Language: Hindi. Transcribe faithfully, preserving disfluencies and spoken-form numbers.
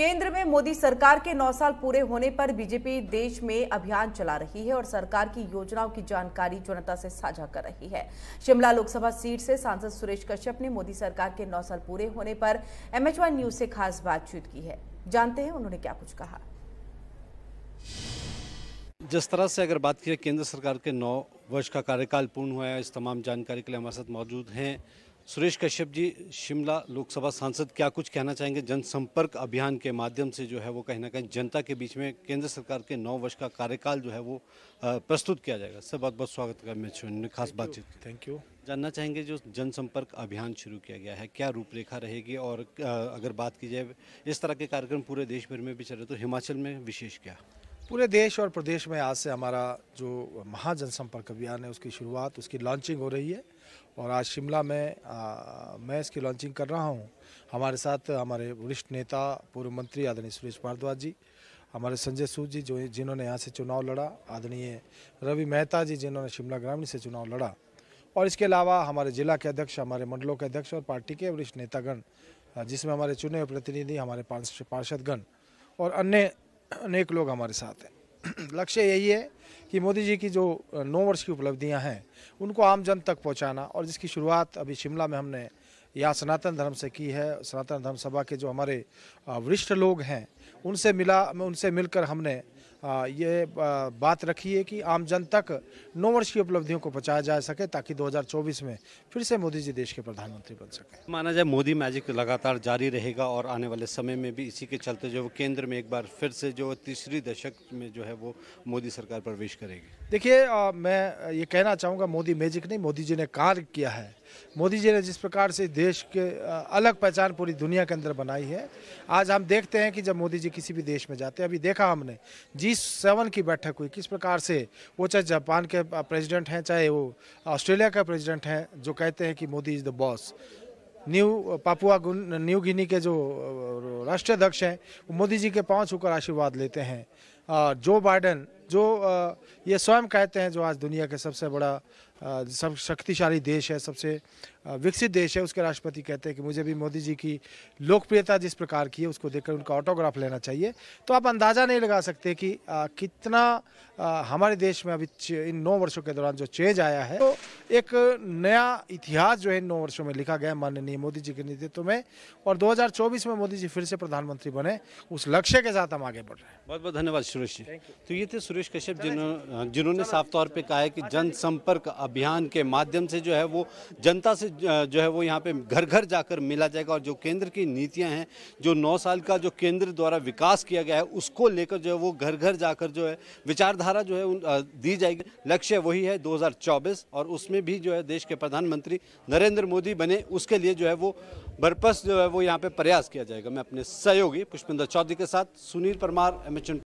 केंद्र में मोदी सरकार के नौ साल पूरे होने पर बीजेपी देश में अभियान चला रही है और सरकार की योजनाओं की जानकारी जनता से साझा कर रही है। शिमला लोकसभा सीट से सांसद सुरेश कश्यप ने मोदी सरकार के नौ साल पूरे होने पर एमएच वन न्यूज से खास बातचीत की है। जानते हैं उन्होंने क्या कुछ कहा। जिस तरह से अगर बात की केंद्र सरकार के नौ वर्ष का कार्यकाल पूर्ण हुआ है, इस तमाम जानकारी के लिए हमारे साथ मौजूद हैं सुरेश कश्यप जी, शिमला लोकसभा सांसद। क्या कुछ कहना चाहेंगे? जनसंपर्क अभियान के माध्यम से जो है वो कहीं ना कहीं जनता के बीच में केंद्र सरकार के नौ वर्ष का कार्यकाल जो है वो प्रस्तुत किया जाएगा। सर बहुत बहुत स्वागत है एमएच वन न्यूज़ खास बातचीत। Thank you. जानना चाहेंगे जो जनसंपर्क अभियान शुरू किया गया है, क्या रूपरेखा रहेगी और अगर बात की जाए इस तरह के कार्यक्रम पूरे देश भर में भी चल रहे तो हिमाचल में विशेष क्या? पूरे देश और प्रदेश में आज से हमारा जो महाजनसंपर्क अभियान है उसकी शुरुआत, उसकी लॉन्चिंग हो रही है और आज शिमला में आ, मैं इसकी लॉन्चिंग कर रहा हूं। हमारे साथ हमारे वरिष्ठ नेता पूर्व मंत्री आदरणीय सुरेश भारद्वाज जी, हमारे संजय सूद जी जो जिन्होंने यहां से चुनाव लड़ा, आदरणीय रवि मेहता जी जिन्होंने शिमला ग्रामीण से चुनाव लड़ा और इसके अलावा हमारे जिला के अध्यक्ष, हमारे मंडलों के अध्यक्ष और पार्टी के वरिष्ठ नेतागण जिसमें हमारे चुने हुए प्रतिनिधि, हमारे पार्षदगण और अन्य अनेक लोग हमारे साथ हैं। लक्ष्य यही है कि मोदी जी की जो नौ वर्ष की उपलब्धियां हैं उनको आम जन तक पहुंचाना और जिसकी शुरुआत अभी शिमला में हमने यहाँ सनातन धर्म से की है। सनातन धर्म सभा के जो हमारे वरिष्ठ लोग हैं उनसे मिला उनसे मिलकर हमने ये बात रखी है कि आम जन तक नौ वर्ष की उपलब्धियों को पहुँचाया जा सके ताकि दो हज़ार चौबीस में फिर से मोदी जी देश के प्रधानमंत्री बन सके। माना जाए मोदी मैजिक लगातार जारी रहेगा और आने वाले समय में भी इसी के चलते जो केंद्र में एक बार फिर से जो तीसरी दशक में जो है वो मोदी सरकार प्रवेश करेगी। देखिए मैं ये कहना चाहूँगा मोदी मैजिक नहीं, मोदी जी ने कार्य किया है। मोदी जी ने जिस प्रकार से देश के अलग पहचान पूरी दुनिया के अंदर बनाई है, आज हम देखते हैं कि जब मोदी जी किसी भी देश में जाते हैं, अभी देखा हमने जी सेवन की बैठक हुई किस प्रकार से, वो चाहे जापान के प्रेसिडेंट हैं चाहे वो ऑस्ट्रेलिया का प्रेसिडेंट हैं जो कहते हैं कि Modi is the boss. New Papua New Guinea के जो राष्ट्राध्यक्ष हैं वो मोदी जी के पाँव छूकर आशीर्वाद लेते हैं। जो बाइडन जो ये स्वयं कहते हैं जो आज दुनिया के सबसे बड़ा सब शक्तिशाली देश है, सबसे विकसित देश है, उसके राष्ट्रपति कहते हैं कि मुझे भी मोदी जी की लोकप्रियता जिस प्रकार की है उसको देखकर उनका ऑटोग्राफ लेना चाहिए। तो आप अंदाज़ा नहीं लगा सकते कि कितना हमारे देश में अभी इन नौ वर्षों के दौरान जो चेंज आया है। तो एक नया इतिहास जो है इन नौ वर्षों में लिखा गया माननीय मोदी जी के नेतृत्व में और दो हज़ार चौबीस में मोदी जी फिर से प्रधानमंत्री बने, उस लक्ष्य के साथ हम आगे बढ़ रहे हैं। बहुत बहुत धन्यवाद सुरेश जी। तो ये थे सुरेश कश्यप जिन्होंने साफ तौर पर कहा है कि जनसंपर्क अभियान के माध्यम से जो है वो जनता से जो है वो यहाँ पे घर घर जाकर मिला जाएगा और जो केंद्र की नीतियाँ हैं, जो नौ साल का जो केंद्र द्वारा विकास किया गया है उसको लेकर जो है वो घर घर जाकर जो है विचारधारा जो है दी जाएगी। लक्ष्य वही है दो हज़ार चौबीस और उसमें भी जो है देश के प्रधानमंत्री नरेंद्र मोदी बने, उसके लिए जो है वो भरपस जो है वो यहाँ पे प्रयास किया जाएगा। मैं अपने सहयोगी पुष्पेंद्र चौधरी के साथ सुनील परमार, एमएच वन